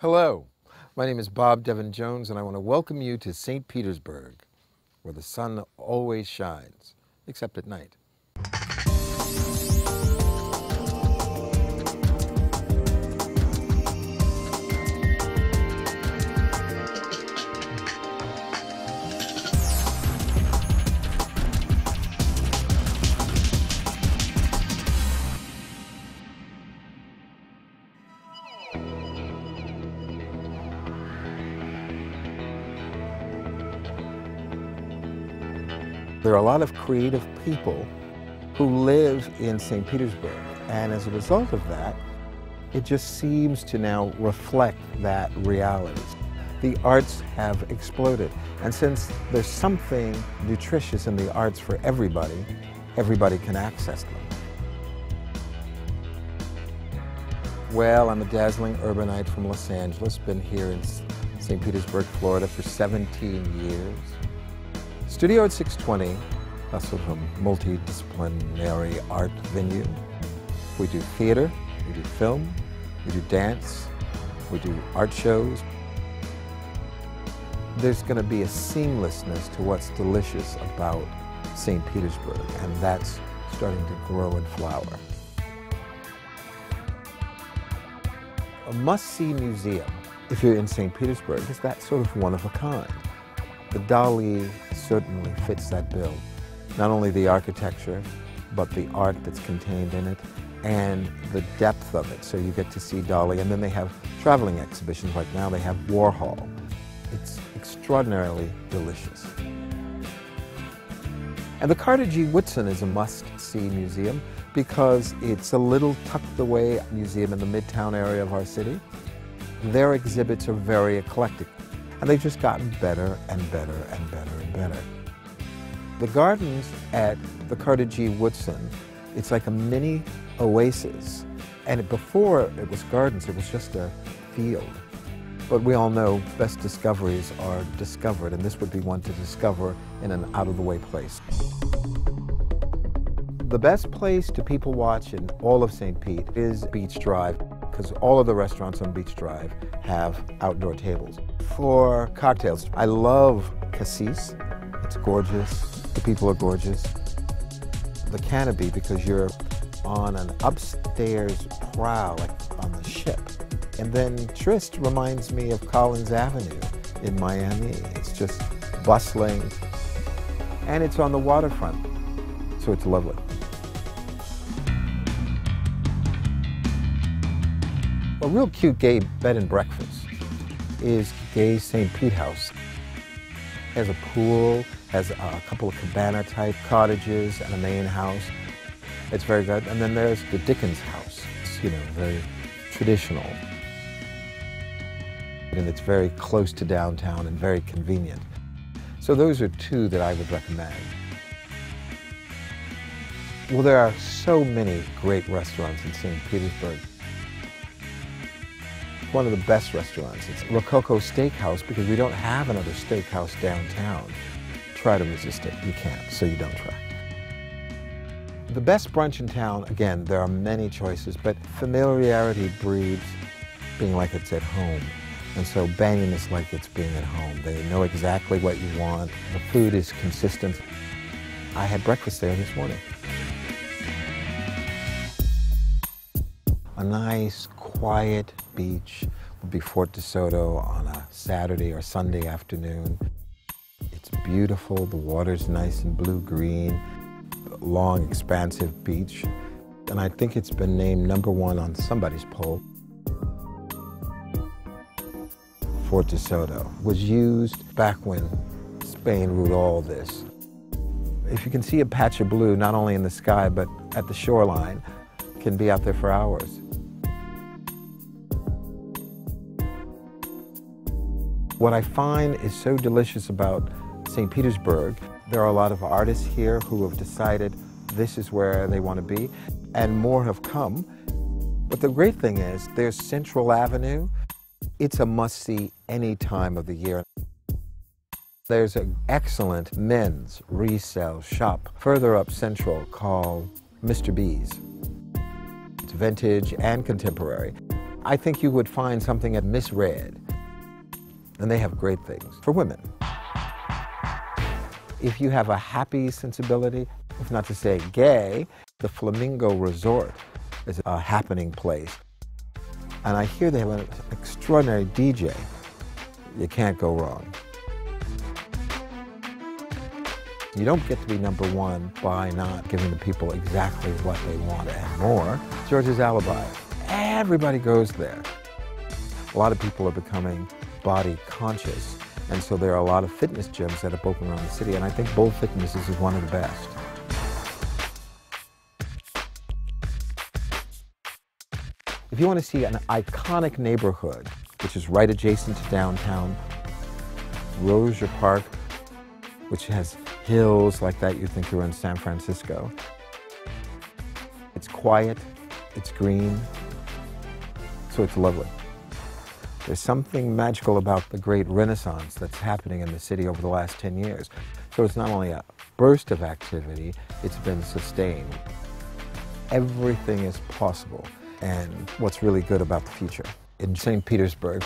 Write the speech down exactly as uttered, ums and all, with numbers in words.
Hello, my name is Bob Devin Jones, and I want to welcome you to Saint Petersburg, where the sun always shines, except at night. There are a lot of creative people who live in Saint Petersburg, and as a result of that, it just seems to now reflect that reality. The arts have exploded, and since there's something nutritious in the arts for everybody, everybody can access them. Well, I'm a dazzling urbanite from Los Angeles, been here in Saint Petersburg, Florida for seventeen years. Studio Art six twenty, a sort of a multidisciplinary art venue. We do theater, we do film, we do dance, we do art shows. There's going to be a seamlessness to what's delicious about Saint Petersburg, and that's starting to grow and flower. A must-see museum, if you're in Saint Petersburg, is that sort of one of a kind. The Dali certainly fits that bill. Not only the architecture, but the art that's contained in it and the depth of it. So you get to see Dali, and then they have traveling exhibitions. Like now they have Warhol. It's extraordinarily delicious. And the Carter G. Woodson is a must-see museum because it's a little tucked-away museum in the midtown area of our city. Their exhibits are very eclectic. And they've just gotten better and better and better and better. The gardens at the Carter G. Woodson, it's like a mini oasis. And before it was gardens, it was just a field. But we all know best discoveries are discovered, and this would be one to discover in an out-of-the-way place. The best place to people watch in all of Saint Pete is Beach Drive, because all of the restaurants on Beach Drive have outdoor tables. For cocktails, I love Cassis. It's gorgeous. The people are gorgeous. The canopy, because you're on an upstairs prow, like on the ship. And then Trist reminds me of Collins Avenue in Miami. It's just bustling. And it's on the waterfront, so it's lovely. A real cute gay bed and breakfast is Gay Saint Pete House. It has a pool, has a couple of cabana-type cottages and a main house. It's very good. And then there's the Dickens House. It's, you know, very traditional. And it's very close to downtown and very convenient. So those are two that I would recommend. Well, there are so many great restaurants in Saint Petersburg. One of the best restaurants. It's Rococo Steakhouse, because we don't have another steakhouse downtown. Try to resist it. You can't, so you don't try. The best brunch in town, again, there are many choices, but familiarity breeds being like it's at home. And so Banyan is like it's being at home. They know exactly what you want. The food is consistent. I had breakfast there this morning. A nice, quiet beach would be Fort De Soto on a Saturday or Sunday afternoon. It's beautiful, the water's nice and blue-green, long, expansive beach. And I think it's been named number one on somebody's poll. Fort De Soto was used back when Spain ruled all this. If you can see a patch of blue, not only in the sky, but at the shoreline, can be out there for hours. What I find is so delicious about Saint Petersburg, there are a lot of artists here who have decided this is where they want to be, and more have come. But the great thing is, there's Central Avenue. It's a must-see any time of the year. There's an excellent men's resale shop further up Central called Mister B's. It's vintage and contemporary. I think you would find something at Miss Red, and they have great things for women. If you have a happy sensibility, it's not to say gay, the Flamingo Resort is a happening place. And I hear they have an extraordinary D J. You can't go wrong. You don't get to be number one by not giving the people exactly what they want and more. George's Alibi. Everybody goes there. A lot of people are becoming body conscious, and so there are a lot of fitness gyms that have opened around the city, and I think Bold Fitness is one of the best. If you want to see an iconic neighborhood, which is right adjacent to downtown, Rozier Park, which has hills like that, you think you're in San Francisco. It's quiet, it's green, so it's lovely. There's something magical about the great renaissance that's happening in the city over the last ten years. So it's not only a burst of activity, it's been sustained. Everything is possible, and what's really good about the future in Saint Petersburg.